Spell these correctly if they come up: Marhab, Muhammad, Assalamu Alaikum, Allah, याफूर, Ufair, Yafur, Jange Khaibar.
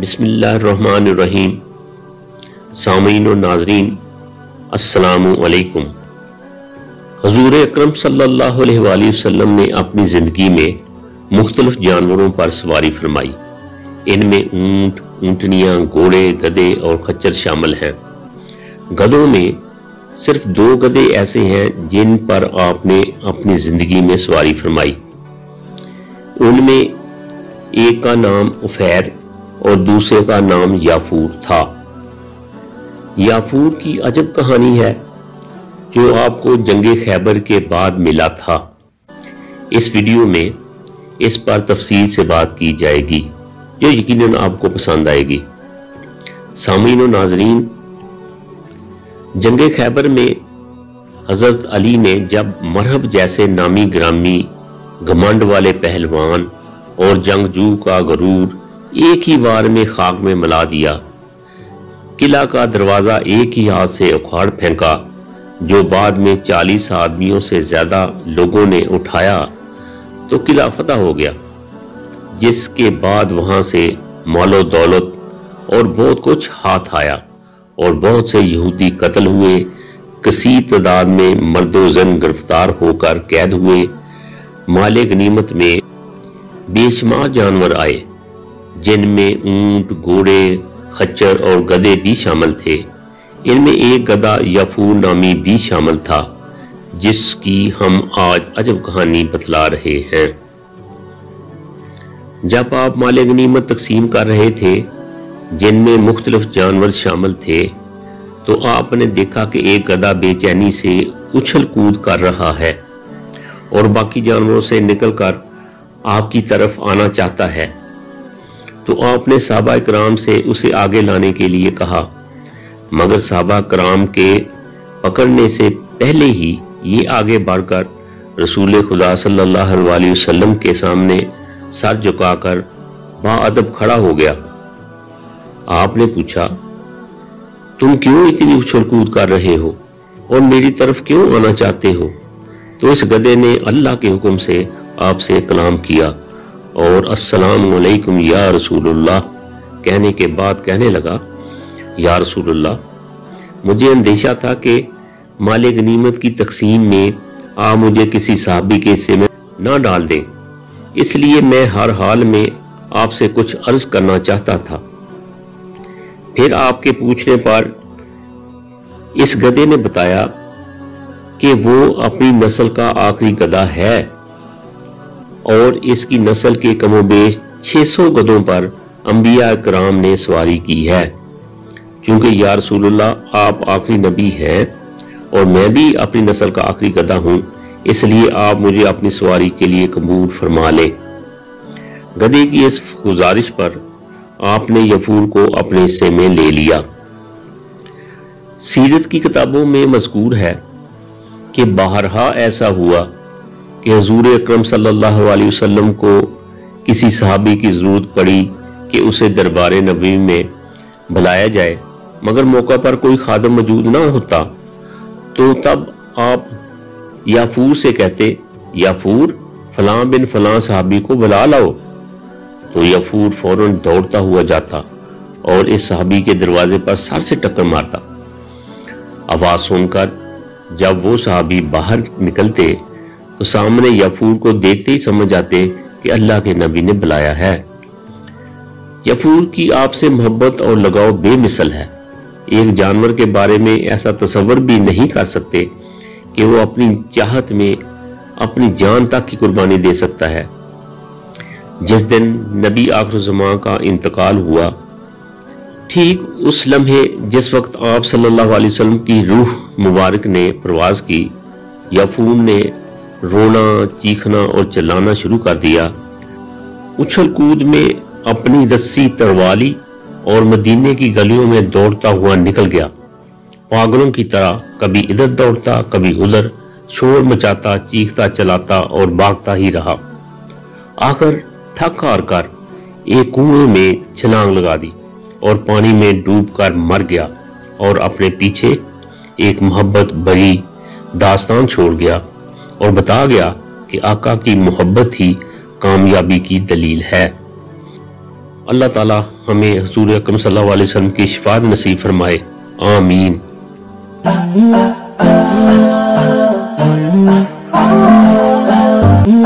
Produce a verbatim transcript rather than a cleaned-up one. बिस्मिल्लाहिर्रहमानिर्रहीम। सामीन और नाजरीन, अस्सलामुअलैकुम। हुज़ूर अकरम सल्लल्लाहु अलैहि वसल्लम ने अपनी ज़िंदगी में मुख्तलिफ़ जानवरों पर सवारी फरमाई। इनमें ऊँट, ऊँटनियाँ, घोड़े, गधे और खच्चर शामिल हैं। गधों में सिर्फ दो गधे ऐसे हैं जिन पर आपने अपनी ज़िंदगी में सवारी फरमाई। उनमें एक का नाम उफैर और दूसरे का नाम याफूर था। याफूर की अजब कहानी है जो आपको जंगे खैबर के बाद मिला था। इस वीडियो में इस पर तफसील से बात की जाएगी जो यकीनन आपको पसंद आएगी। सामीन और नाजरीन, जंगे खैबर में हज़रत अली ने जब मरहब जैसे नामी ग्रामी घमंड वाले पहलवान और जंगजू का गरूर एक ही वार में खाक में मिला दिया। किला का दरवाज़ा एक ही हाथ से उखाड़ फेंका जो बाद में चालीस आदमियों से ज़्यादा लोगों ने उठाया तो किला फतह हो गया, जिसके बाद वहाँ से मालो दौलत और बहुत कुछ हाथ आया और बहुत से यहूदी कत्ल हुए। कसी तादाद में मर्दो जन गिरफ्तार होकर कैद हुए। माले गनीमत में बेशुमार जानवर आए जिनमें ऊंट, घोड़े, खच्चर और गधे भी शामिल थे। इनमें एक गधा याफूर नामी भी शामिल था जिसकी हम आज अजब कहानी बतला रहे हैं। जब आप माले गनीमत तकसीम कर रहे थे जिनमें मुख्तलिफ जानवर शामिल थे तो आपने देखा कि एक गधा बेचैनी से उछल कूद कर रहा है और बाकी जानवरों से निकलकर आपकी तरफ आना चाहता है, तो आपने साहबा कराम से उसे आगे लाने के लिए कहा, मगर साहबा कराम के पकड़ने से पहले ही ये आगे बढ़कर रसूल खुदा सल्लल्लाहु अलैहि वसल्लम के सामने सर झुकाकर बाअदब खड़ा हो गया। आपने पूछा, तुम क्यों इतनी उछलकूद कर रहे हो और मेरी तरफ क्यों आना चाहते हो? तो इस गधे ने अल्लाह के हुक्म से आपसे कलाम किया और अस्सलामु अलैकुम या रसूलुल्लाह कहने के बाद कहने लगा, या रसूलुल्लाह, मुझे अंदेशा था कि माले गनीमत की तकसीम में आप मुझे किसी साहबी के हिस्से में ना डाल दें, इसलिए मैं हर हाल में आपसे कुछ अर्ज करना चाहता था। फिर आपके पूछने पर इस गधे ने बताया कि वो अपनी नस्ल का आखिरी गधा है और इसकी नस्ल के कमोबेश छह सौ गधों पर अंबिया कराम ने सवारी की है। क्योंकि या रसूलुल्लाह, आप आखिरी नबी हैं और मैं भी अपनी नस्ल का आखिरी गधा हूँ, इसलिए आप मुझे अपनी सवारी के लिए कबूल फरमा लें। गधे की इस गुजारिश पर आपने यफूर को अपने हिस्से में ले लिया। सीरत की किताबों में मज़कूर है कि बारहा ऐसा हुआ कि हुजूर अकरम सल्लल्लाहु अलैहि वसल्लम को किसी सहाबी की ज़रूरत पड़ी कि उसे दरबार नबी में बुलाया जाए, मगर मौका पर कोई खादम मौजूद ना होता, तो तब आप याफूर से कहते, याफूर, फलां बिन फलां सहाबी को बुला लाओ। तो याफूर फौरन दौड़ता हुआ जाता और इस सहाबी के दरवाजे पर सर से टक्कर मारता। आवाज़ सुनकर जब वो सहाबी बाहर निकलते तो सामने याफूर को देखते ही समझ आते कि अल्लाह के नबी ने बुलाया है। याफूर की आपसे मोहब्बत और लगाव बेमिसल है। एक जानवर के बारे में ऐसा तसव्वुर भी नहीं कर सकते कि वो अपनी चाहत में अपनी जान तक की कुर्बानी दे सकता है। जिस दिन नबी आखिर ज़मां का इंतकाल हुआ, ठीक उस लम्हे जिस वक्त आप सल्लल्लाहु अलैहि वसल्लम की रूह मुबारक ने परवाज़ की, याफूर ने रोना, चीखना और चिल्लाना शुरू कर दिया। उछल कूद में अपनी रस्सी तरवाली और मदीने की गलियों में दौड़ता हुआ निकल गया। पागलों की तरह कभी इधर दौड़ता, कभी उधर, शोर मचाता, चीखता, चलाता और भागता ही रहा। आखिर थक हार कर एक कुएं में छलांग लगा दी और पानी में डूब कर मर गया और अपने पीछे एक मोहब्बत भरी दास्तान छोड़ गया और बता गया कि आका की मोहब्बत ही कामयाबी की दलील है। अल्लाह ताला हमें हुजूर अकरम सल्लल्लाहु अलैहि वसल्लम की शफाअत नसीब फरमाए, आमीन।